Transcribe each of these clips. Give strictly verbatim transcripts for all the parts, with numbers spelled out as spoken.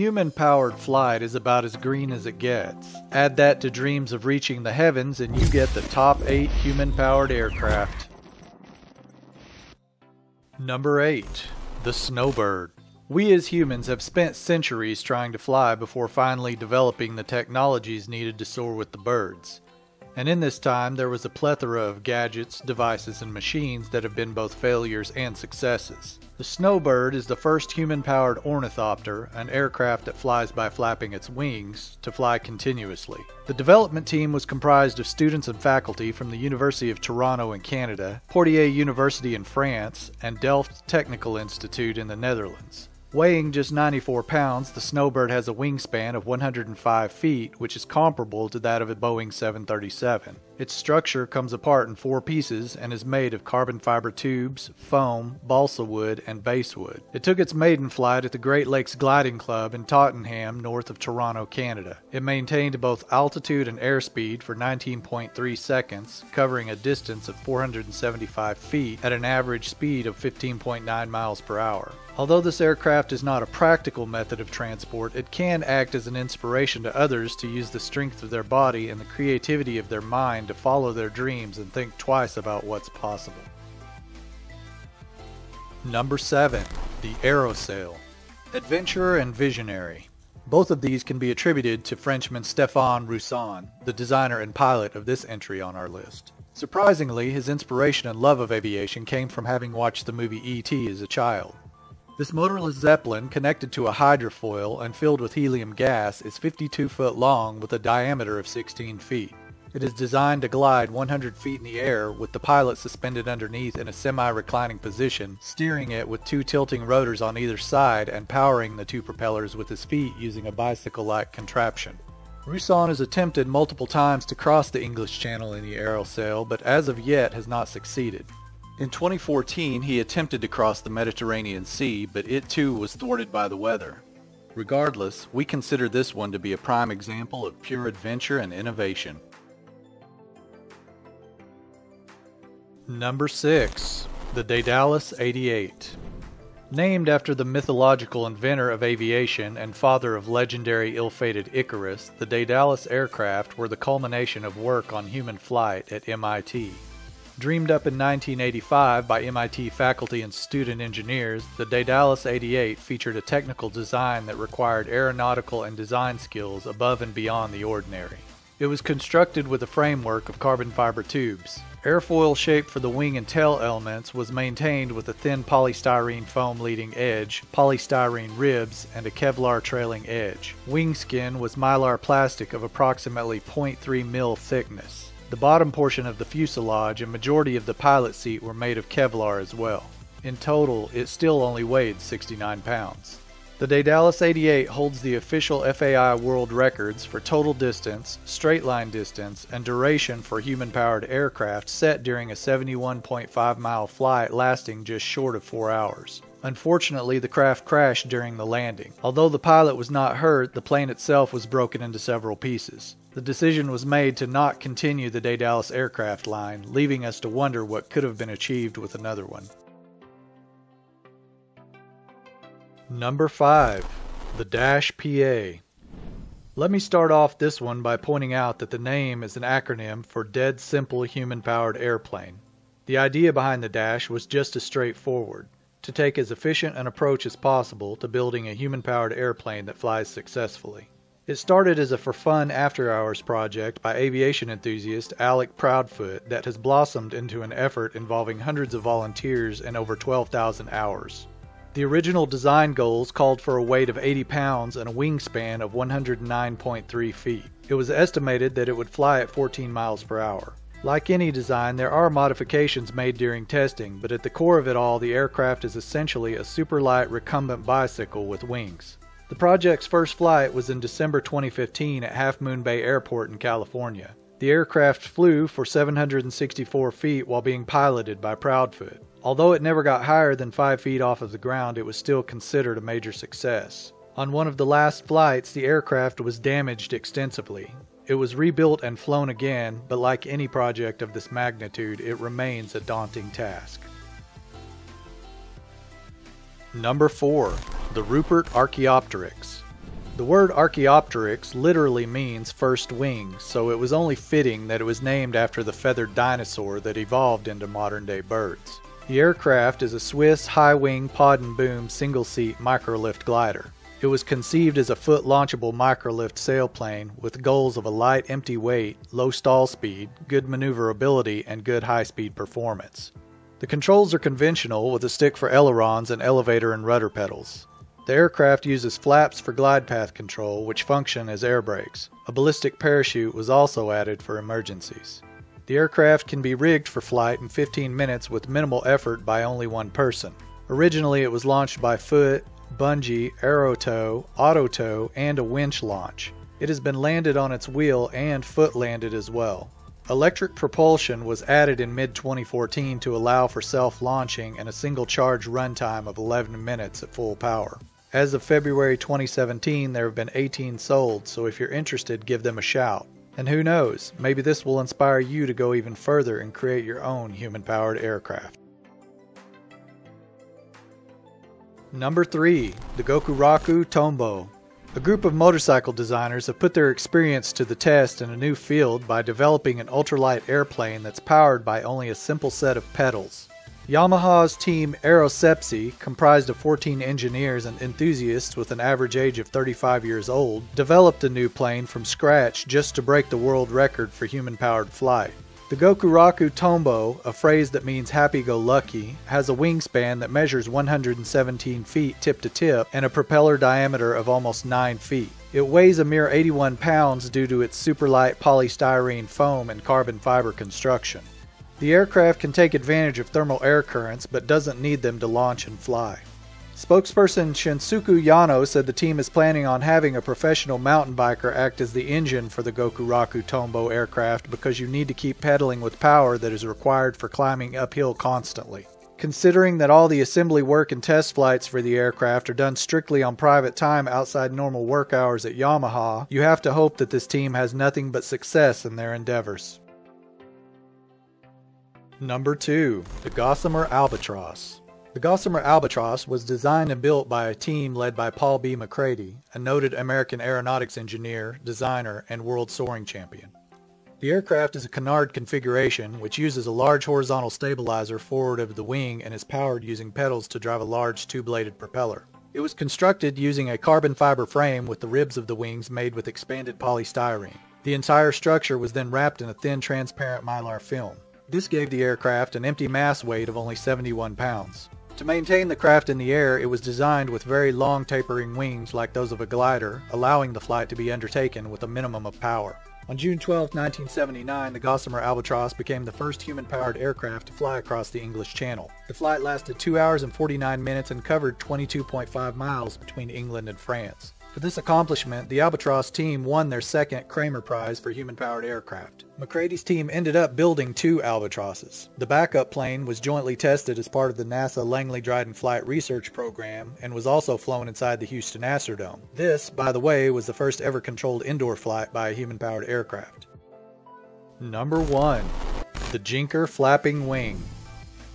Human-powered flight is about as green as it gets. Add that to dreams of reaching the heavens and you get the top eight human-powered aircraft. Number eight. The Snowbird. We as humans have spent centuries trying to fly before finally developing the technologies needed to soar with the birds. And in this time, there was a plethora of gadgets, devices, and machines that have been both failures and successes. The Snowbird is the first human-powered ornithopter, an aircraft that flies by flapping its wings, to fly continuously. The development team was comprised of students and faculty from the University of Toronto in Canada, Poitiers University in France, and Delft Technical Institute in the Netherlands. Weighing just ninety-four pounds, the Snowbird has a wingspan of one hundred five feet, which is comparable to that of a Boeing seven thirty-seven. Its structure comes apart in four pieces and is made of carbon fiber tubes, foam, balsa wood, and basswood. It took its maiden flight at the Great Lakes Gliding Club in Tottenham, north of Toronto, Canada. It maintained both altitude and airspeed for nineteen point three seconds, covering a distance of four hundred seventy-five feet at an average speed of fifteen point nine miles per hour. Although this aircraft is not a practical method of transport, it can act as an inspiration to others to use the strength of their body and the creativity of their mind to follow their dreams and think twice about what's possible. Number seven. The Aerosail. Adventurer and visionary. Both of these can be attributed to Frenchman Stéphane Roussan, the designer and pilot of this entry on our list. Surprisingly, his inspiration and love of aviation came from having watched the movie E T as a child. This motorless Zeppelin, connected to a hydrofoil and filled with helium gas, is fifty-two foot long with a diameter of sixteen feet. It is designed to glide one hundred feet in the air with the pilot suspended underneath in a semi-reclining position, steering it with two tilting rotors on either side and powering the two propellers with his feet using a bicycle-like contraption. Roussan has attempted multiple times to cross the English Channel in the Aerosail, but as of yet has not succeeded. In twenty fourteen, he attempted to cross the Mediterranean Sea, but it too was thwarted by the weather. Regardless, we consider this one to be a prime example of pure adventure and innovation. Number six. The Daedalus eighty-eight. Named after the mythological inventor of aviation and father of legendary ill-fated Icarus, the Daedalus aircraft were the culmination of work on human flight at M I T. Dreamed up in nineteen eighty-five by M I T faculty and student engineers, the Daedalus eighty-eight featured a technical design that required aeronautical and design skills above and beyond the ordinary. It was constructed with a framework of carbon fiber tubes. Airfoil shape for the wing and tail elements was maintained with a thin polystyrene foam leading edge, polystyrene ribs, and a Kevlar trailing edge. Wing skin was Mylar plastic of approximately zero point three millimeters thickness. The bottom portion of the fuselage and majority of the pilot seat were made of Kevlar as well. In total, it still only weighed sixty-nine pounds. The Daedalus eighty-eight holds the official F A I world records for total distance, straight line distance, and duration for human-powered aircraft set during a seventy-one point five mile flight lasting just short of four hours. Unfortunately, the craft crashed during the landing. Although the pilot was not hurt, the plane itself was broken into several pieces. The decision was made to not continue the Daedalus aircraft line, leaving us to wonder what could have been achieved with another one. Number five. The Dash P A. Let me start off this one by pointing out that the name is an acronym for Dead Simple Human-Powered Airplane. The idea behind the Dash was just as straightforward: to take as efficient an approach as possible to building a human-powered airplane that flies successfully. It started as a for-fun after-hours project by aviation enthusiast Alec Proudfoot that has blossomed into an effort involving hundreds of volunteers and over twelve thousand hours. The original design goals called for a weight of eighty pounds and a wingspan of one hundred nine point three feet. It was estimated that it would fly at fourteen miles per hour. Like any design, there are modifications made during testing, but at the core of it all, the aircraft is essentially a superlight recumbent bicycle with wings. The project's first flight was in December twenty fifteen at Half Moon Bay Airport in California. The aircraft flew for seven hundred sixty-four feet while being piloted by Proudfoot. Although it never got higher than five feet off of the ground, it was still considered a major success. On one of the last flights, the aircraft was damaged extensively. It was rebuilt and flown again, but like any project of this magnitude, it remains a daunting task. Number four. The Ruppert Archaeopteryx. The word Archaeopteryx literally means first wing, so it was only fitting that it was named after the feathered dinosaur that evolved into modern-day birds. The aircraft is a Swiss high-wing pod and boom single-seat microlift glider. It was conceived as a foot-launchable microlift sailplane with goals of a light empty weight, low stall speed, good maneuverability, and good high-speed performance. The controls are conventional with a stick for ailerons and elevator and rudder pedals. The aircraft uses flaps for glide path control, which function as air brakes. A ballistic parachute was also added for emergencies. The aircraft can be rigged for flight in fifteen minutes with minimal effort by only one person. Originally it was launched by foot, bungee, aerotow, autotow, and a winch launch. It has been landed on its wheel and foot-landed as well. Electric propulsion was added in mid twenty fourteen to allow for self-launching and a single-charge runtime of eleven minutes at full power. As of February twenty seventeen, there have been eighteen sold, so if you're interested, give them a shout. And who knows, maybe this will inspire you to go even further and create your own human-powered aircraft. Number three, the Gokuraku Tombo. A group of motorcycle designers have put their experience to the test in a new field by developing an ultralight airplane that's powered by only a simple set of pedals. Yamaha's team Aerosepsi, comprised of fourteen engineers and enthusiasts with an average age of thirty-five years old, developed a new plane from scratch just to break the world record for human-powered flight. The Gokuraku Tombo, a phrase that means happy-go-lucky, has a wingspan that measures one hundred seventeen feet tip-to-tip and a propeller diameter of almost nine feet. It weighs a mere eighty-one pounds due to its super-light polystyrene foam and carbon fiber construction. The aircraft can take advantage of thermal air currents but doesn't need them to launch and fly. Spokesperson Shinsuku Yano said the team is planning on having a professional mountain biker act as the engine for the Gokuraku Tombo aircraft because you need to keep pedaling with power that is required for climbing uphill constantly. Considering that all the assembly work and test flights for the aircraft are done strictly on private time outside normal work hours at Yamaha, you have to hope that this team has nothing but success in their endeavors. Number two, the Gossamer Albatross. The Gossamer Albatross was designed and built by a team led by Paul B. McCready, a noted American aeronautics engineer, designer, and world soaring champion. The aircraft is a canard configuration, which uses a large horizontal stabilizer forward of the wing and is powered using pedals to drive a large two-bladed propeller. It was constructed using a carbon fiber frame with the ribs of the wings made with expanded polystyrene. The entire structure was then wrapped in a thin transparent Mylar film. This gave the aircraft an empty mass weight of only seventy-one pounds. To maintain the craft in the air, it was designed with very long tapering wings like those of a glider, allowing the flight to be undertaken with a minimum of power. On June twelfth, nineteen seventy-nine, the Gossamer Albatross became the first human-powered aircraft to fly across the English Channel. The flight lasted two hours and forty-nine minutes and covered twenty-two point five miles between England and France. For this accomplishment, the Albatross team won their second Kramer Prize for human-powered aircraft. McCready's team ended up building two Albatrosses. The backup plane was jointly tested as part of the NASA Langley-Dryden Flight Research Program and was also flown inside the Houston Astrodome. This, by the way, was the first ever controlled indoor flight by a human-powered aircraft. Number one, the Jinker Flapping Wing.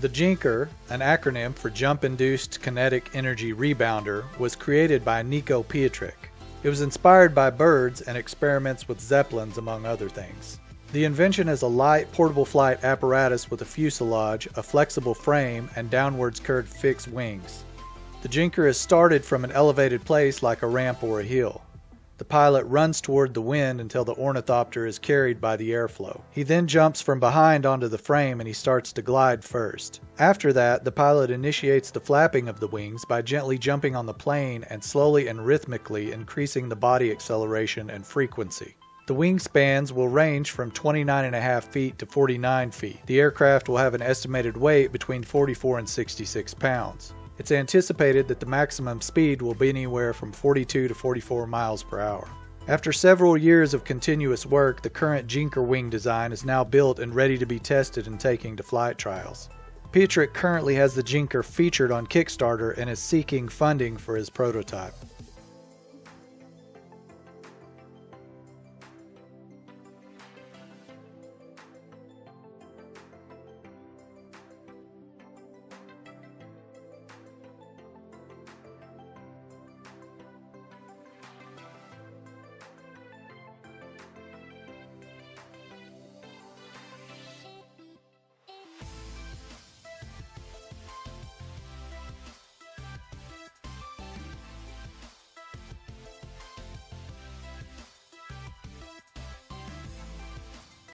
The Jinker, an acronym for Jump-Induced Kinetic Energy Rebounder, was created by Nico Pietrek. It was inspired by birds and experiments with zeppelins, among other things. The invention is a light, portable flight apparatus with a fuselage, a flexible frame, and downwards curved fixed wings. The Jinker is started from an elevated place like a ramp or a hill. The pilot runs toward the wind until the ornithopter is carried by the airflow. He then jumps from behind onto the frame and he starts to glide first. After that, the pilot initiates the flapping of the wings by gently jumping on the plane and slowly and rhythmically increasing the body acceleration and frequency. The wingspans will range from twenty-nine point five feet to forty-nine feet. The aircraft will have an estimated weight between forty-four and sixty-six pounds. It's anticipated that the maximum speed will be anywhere from forty-two to forty-four miles per hour. After several years of continuous work, the current Jinker wing design is now built and ready to be tested and taken to flight trials. Pietrek currently has the Jinker featured on Kickstarter and is seeking funding for his prototype.